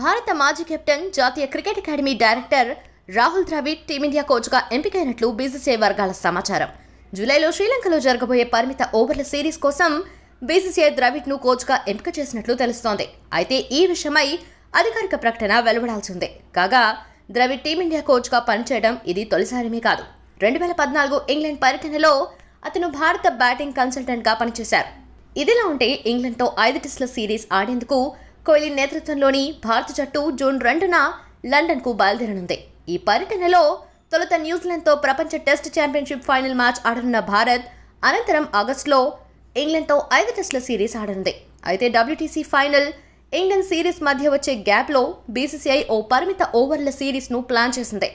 భారత మాజీ కెప్టెన్ జాతీయ cricket academy director Rahul Dravid team India కోచ్గా ఎంపికైనట్లు బీసీసీఐ వర్గాల సమాచారం. జూలైలో శ్రీలంకలో జరగబోయే పరిమిత ఓవర్ల సిరీస్ కోసం బీసీసీఐ ద్రవిడ్ను కోచ్గా ఎంపిక చేసినట్లు తెలుస్తోంది. అయితే ఈ విషయమై అధికారిక ప్రకటన వెలువడాల్సిందే. కాగా ద్రవిడ్ టీమిండియా కోచ్గా పనిచేయడం ఇది తొలిసారిమే కాదు. 2014 ఇంగ్లాండ్ పర్యటనలో అతను భారత బ్యాటింగ్ కన్సల్టెంట్గా పనిచేశారు. ఇదిలా ఉంటే ఇంగ్లాండ్తో 5 టెస్టుల సిరీస్ ఆడేందుకు కోహ్లీ నేతృత్వంలోని భారత జట్టు జూన్ 2న లండన్కు బయలుదేరనుంది. ఈ పర్యటనలో తొలుత న్యూజిలాండ్తో ప్రపంచ టెస్ట్ ఛాంపియన్షిప్ ఫైనల్ మ్యాచ్ ఆడనున్న భారత్ అనంతరం ఆగస్టులో ఇంగ్లాండ్తో 5 టెస్టుల సిరీస్ ఆడనుంది. అయితే డబ్ల్యూటీసీ ఫైనల్, ఇంగ్లాండ్ సిరీస్ మధ్య వచ్చే గ్యాప్లో బీసీసీఐ ఓ పరిమిత ఓవర్ల సిరీస్ను ప్లాన్ చేసింది.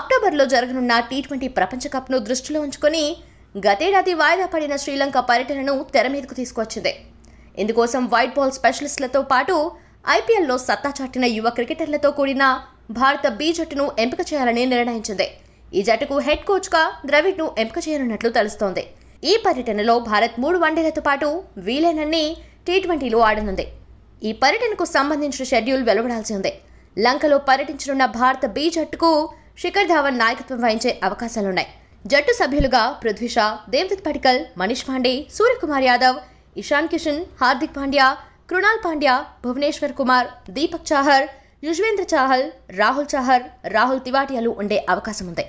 అక్టోబర్లో జరగనున్న T20 ప్రపంచ కప్ను దృష్టిలో ఉంచుకొని గతేడాది వాయిదా పడిన శ్రీలంక పర్యటనను తెర మీదకు తీసుకువచ్చింది. ఇందుకోసం వైట్ బాల్ స్పెషలిస్టులతో పాటు ఐపీఎల్లో సత్తా చాటిన యువ క్రికెటర్లతో కూడిన భారత బి జట్టును ఎంపిక చేయాలని నిర్ణయించింది. ఈ జట్టుకు హెడ్ కోచ్గా ద్రవిడ్ను ఎంపిక చేయనున్నట్లు తెలుస్తోంది. ఈ పర్యటనలో భారత్ 3 వన్డేలతో పాటు వీలైనన్ని T20లు ఆడనుంది. ఈ పర్యటనకు సంబంధించిన షెడ్యూల్ వెలువడాల్సి ఉంది. లంకలో పర్యటించనున్న భారత బి జట్టుకు శిఖర్ ధవన్ నాయకత్వం వహించే అవకాశాలున్నాయి. జట్టు సభ్యులుగా పృథ్వీ షా, దేవదత్త పడిక్కల్, మనీష్ పాండే, సూర్యకుమార్ యాదవ్, ఇశాన్ కిషన్, हार्दिक पांड्या, क्रुणाल पांड्या, भुवनेश्वर कुमार, दीपक चाहर, युजवेंद्र चाहल, राहुल चाहर, राहुल तिवारी ఉండే అవకాశం ఉంది.